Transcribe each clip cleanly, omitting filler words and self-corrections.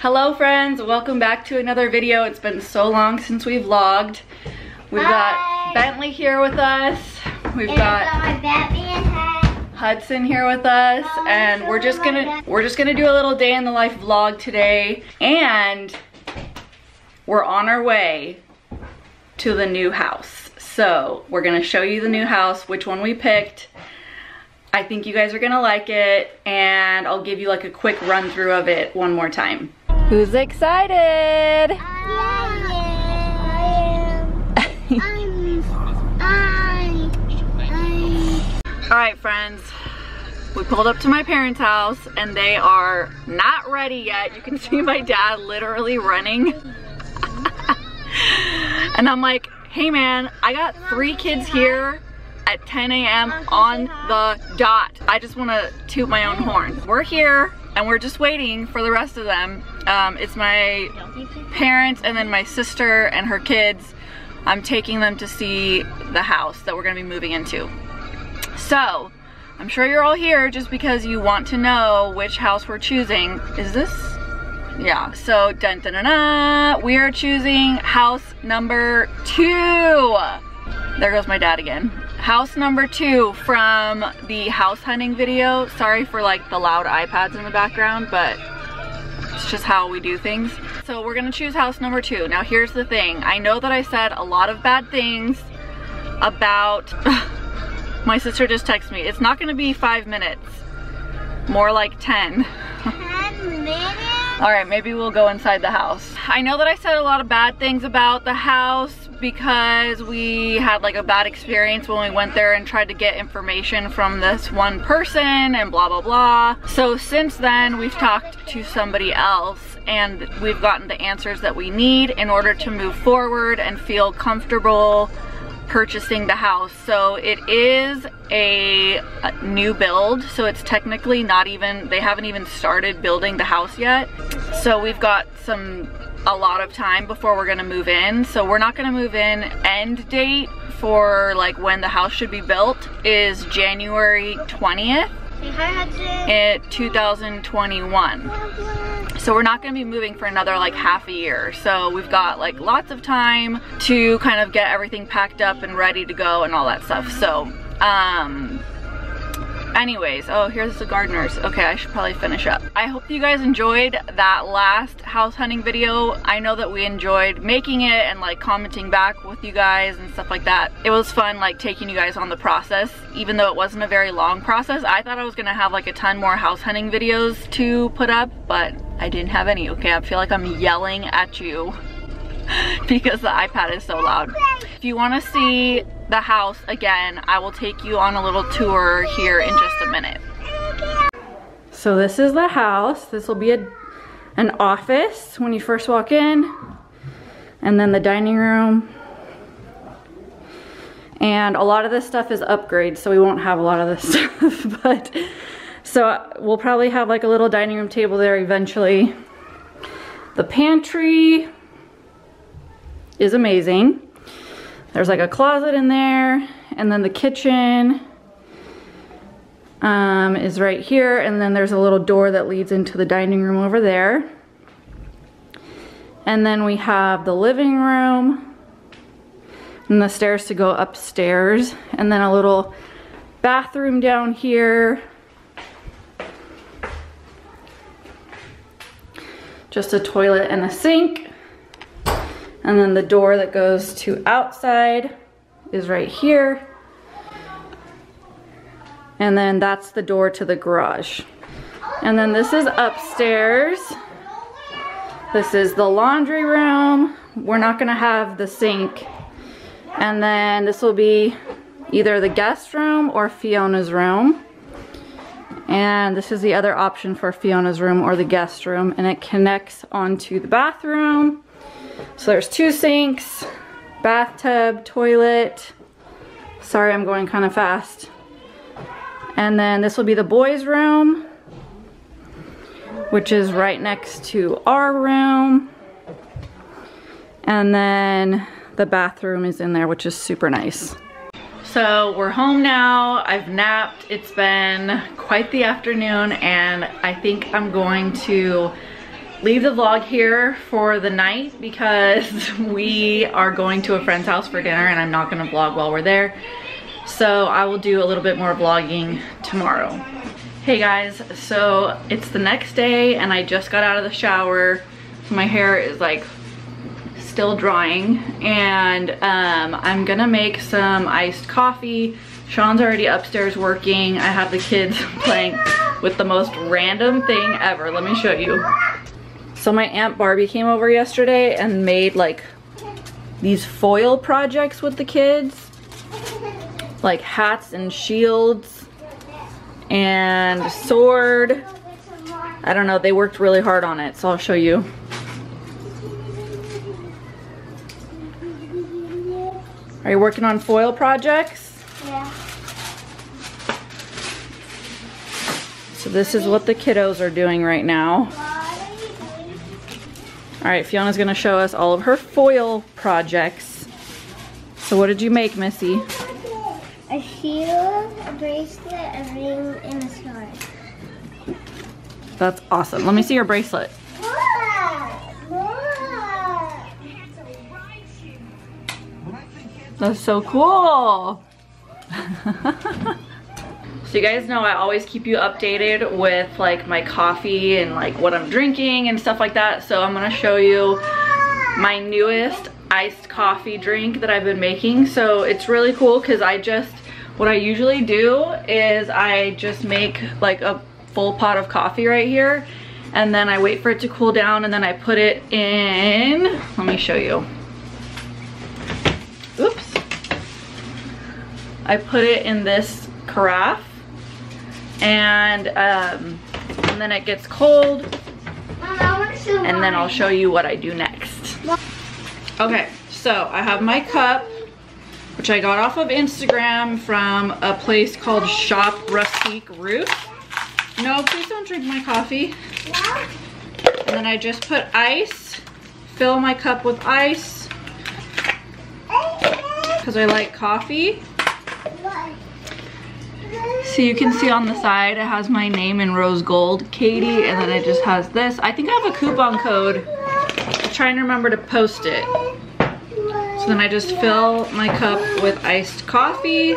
Hello friends, welcome back to another video. It's been so long since we vlogged. We've got Bentley here with us. We've got my Batman hat. Hudson here with us, and we're just gonna do a little day in the life vlog today. And we're on our way to the new house. So we're gonna show you the new house, which one we picked. I think you guys are gonna like it, and I'll give you like a quick run through of it one more time. Who's excited? All right, friends. We pulled up to my parents' house, and they are not ready yet. You can see my dad literally running. And I'm like, hey man, I got three kids here at 10 a.m. on the dot. I just wanna toot my own horn. We're here, and we're just waiting for the rest of them. It's my parents and then my sister and her kids. I'm taking them to see the house that we're gonna be moving into. So, I'm sure you're all here just because you want to know which house we're choosing. Is this? Yeah, so dun dun dun dun, we are choosing house number 2. There goes my dad again. House number 2 from the house hunting video. Sorry for like the loud iPads in the background, but it's just how we do things. So we're gonna choose house number 2. Now here's the thing. I know that I said a lot of bad things about, my sister just texted me. It's not gonna be 5 minutes, more like 10. 10 minutes? All right, maybe we'll go inside the house. I know that I said a lot of bad things about the house because we had like a bad experience when we went there and tried to get information from this one person and blah, blah, blah. So since then, we've talked to somebody else and we've gotten the answers that we need in order to move forward and feel comfortable purchasing the house. So it is a new build, so it's technically not even, they haven't even started building the house yet. So we've got a lot of time before we're gonna move in. So we're not gonna move in. End date for like when the house should be built is January 20th, 2021. So we're not gonna be moving for another like half a year. So we've got like lots of time to kind of get everything packed up and ready to go and all that stuff. So anyways, oh, here's the gardeners. Okay, I should probably finish up. I hope you guys enjoyed that last house hunting video. I know that we enjoyed making it and like commenting back with you guys and stuff like that. It was fun like taking you guys on the process, even though it wasn't a very long process. I thought I was gonna have like a ton more house hunting videos to put up, but I didn't have any. Okay, I feel like I'm yelling at you because the iPad is so loud. If you wanna see the house again, I will take you on a little tour here in just a minute. So this is the house. This will be an office when you first walk in, and then the dining room. And a lot of this stuff is upgrades, so we won't have a lot of this stuff, but so we'll probably have like a little dining room table there eventually. The pantry is amazing. There's like a closet in there, and then the kitchen is right here, and then there's a little door that leads into the dining room over there. And then we have the living room and the stairs to go upstairs, and then a little bathroom down here. Just a toilet and a sink. And then the door that goes to outside is right here. And then that's the door to the garage. And then this is upstairs. This is the laundry room. We're not gonna have the sink. And then this will be either the guest room or Fiona's room. And this is the other option for Fiona's room or the guest room, and it connects onto the bathroom. So there's two sinks, bathtub, toilet. Sorry, I'm going kind of fast. And then this will be the boys' room, which is right next to our room. And then the bathroom is in there, which is super nice. So we're home now. I've napped. It's been quite the afternoon, and I think I'm going to leave the vlog here for the night because we are going to a friend's house for dinner and I'm not gonna vlog while we're there. So I will do a little bit more vlogging tomorrow. Hey guys, so it's the next day and I just got out of the shower. So my hair is like still drying and I'm gonna make some iced coffee. Sean's already upstairs working. I have the kids playing with the most random thing ever. Let me show you. So my Aunt Barbie came over yesterday and made like these foil projects with the kids, like hats and shields and a sword. I don't know, they worked really hard on it, so I'll show you. Are you working on foil projects? Yeah. So this is what the kiddos are doing right now. All right, Fiona's gonna show us all of her foil projects. So what did you make, Missy? A shield, a bracelet, a ring, and a sword. That's awesome. Let me see your bracelet. That's so cool. So you guys know I always keep you updated with like my coffee and like what I'm drinking and stuff like that. So I'm gonna show you my newest iced coffee drink that I've been making. So it's really cool because what I usually do is I just make like a full pot of coffee right here and then I wait for it to cool down and then I put it in, let me show you. Oops. I put it in this carafe. And then it gets cold. Mom, I want to show mine. And then I'll show you what I do next. Okay, so I have my cup, which I got off of Instagram from a place called Shop Rustique Root. No, please don't drink my coffee. And then I just put ice, fill my cup with ice, because I like coffee. So you can see on the side, it has my name in rose gold, Katie, and then it just has this. I think I have a coupon code. I'm trying to remember to post it. So then I just fill my cup with iced coffee.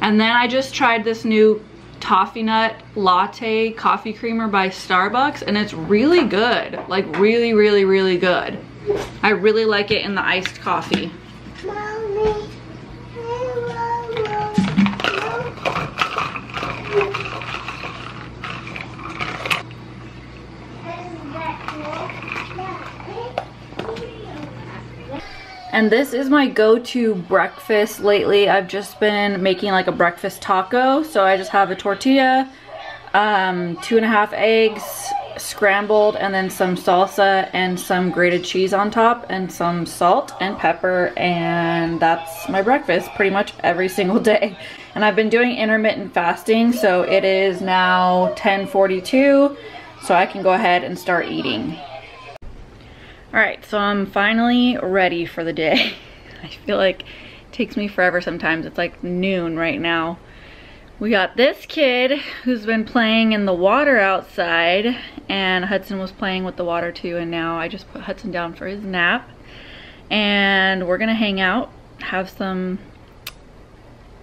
And then I just tried this new toffee nut latte coffee creamer by Starbucks, and it's really good. Like really, really, really good. I really like it in the iced coffee. And this is my go-to breakfast lately. I've just been making like a breakfast taco. So I just have a tortilla, 2½ eggs, scrambled, and then some salsa and some grated cheese on top and some salt and pepper. And that's my breakfast pretty much every single day. And I've been doing intermittent fasting. So it is now 10:42. So I can go ahead and start eating. All right, so I'm finally ready for the day. I feel like it takes me forever sometimes. It's like noon right now. We got this kid who's been playing in the water outside, and Hudson was playing with the water too, and now I just put Hudson down for his nap. And we're gonna hang out, have some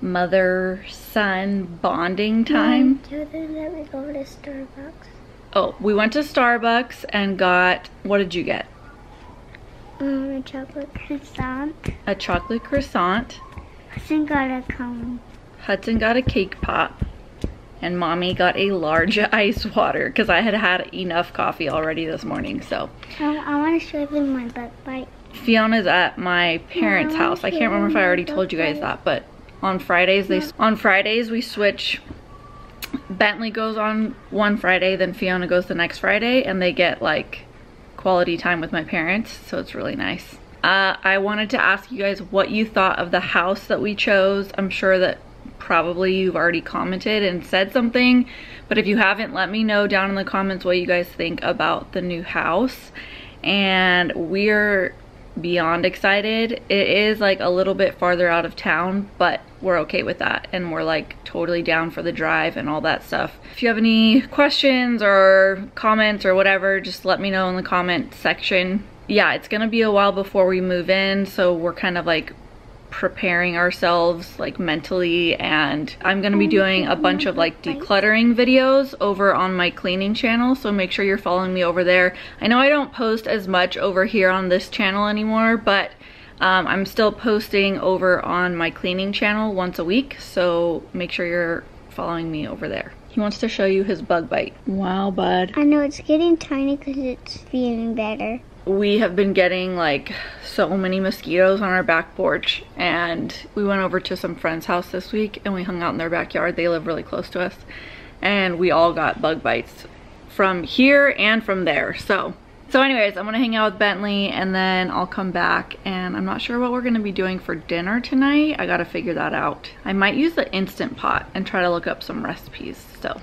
mother-son bonding time. Tell them that we go to Starbucks. Oh, we went to Starbucks and got, what did you get? A chocolate croissant. A chocolate croissant. Hudson got a cone. Hudson got a cake pop. And Mommy got a large ice water because I had enough coffee already this morning. So I want to show you my bug bite. Fiona's at my parents' house. I can't remember if I already told you guys that, but on Fridays we switch. Bentley goes on one Friday, then Fiona goes the next Friday, and they get like quality time with my parents, so it's really nice. I wanted to ask you guys what you thought of the house that we chose. I'm sure that probably you've already commented and said something, but if you haven't, let me know down in the comments what you guys think about the new house. And we're beyond excited. It is like a little bit farther out of town, but we're okay with that, and we're like totally down for the drive and all that stuff. If you have any questions or comments or whatever, just let me know in the comment section. Yeah, it's gonna be a while before we move in, so we're kind of like preparing ourselves like mentally, and I'm gonna be doing a bunch of like decluttering videos over on my cleaning channel, so make sure you're following me over there. I know I don't post as much over here on this channel anymore, but I'm still posting over on my cleaning channel once a week, so make sure you're following me over there. He wants to show you his bug bite. Wow, bud. I know, it's getting tiny because it's feeling better. We have been getting like so many mosquitoes on our back porch, and we went over to some friend's house this week and we hung out in their backyard. They live really close to us, and we all got bug bites from here and from there. So anyways, I'm gonna hang out with Bentley and then I'll come back, and I'm not sure what we're gonna be doing for dinner tonight. I gotta figure that out. I might use the Instant Pot and try to look up some recipes, so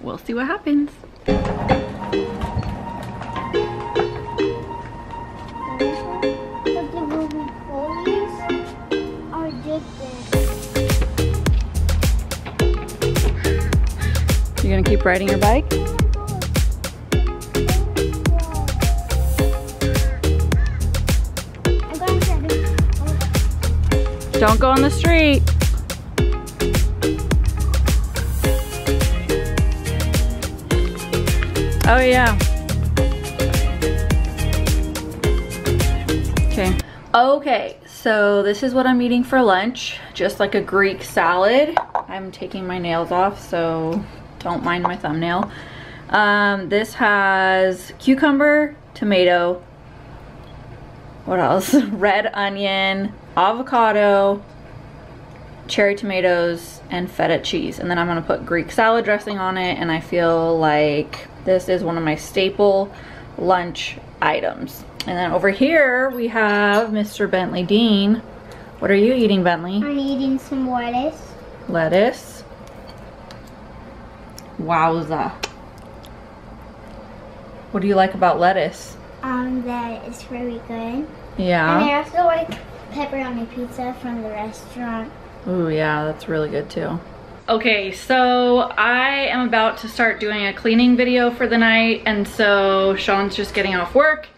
we'll see what happens. You're gonna keep riding your bike? Don't go on the street. Oh yeah. Okay. Okay, so this is what I'm eating for lunch. Just like a Greek salad. I'm taking my nails off, so don't mind my thumbnail. This has cucumber, tomato, what else? Red onion, avocado, cherry tomatoes, and feta cheese. And then I'm gonna put Greek salad dressing on it, and I feel like this is one of my staple lunch items. And then over here we have Mr. Bentley Dean. What are you eating, Bentley? I'm eating some lettuce. Lettuce. Wowza. What do you like about lettuce? That it's really good. Yeah. And I also like pepperoni pizza from the restaurant. Ooh, yeah, that's really good too. Okay, so I am about to start doing a cleaning video for the night, and so Sean's just getting off work,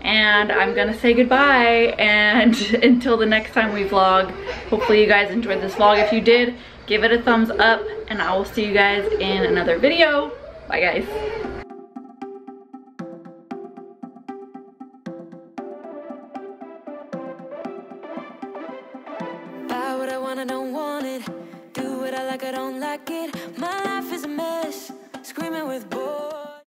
and I'm gonna say goodbye, and until the next time we vlog, hopefully you guys enjoyed this vlog. If you did, give it a thumbs up, and I will see you guys in another video. Bye, guys. I don't like it.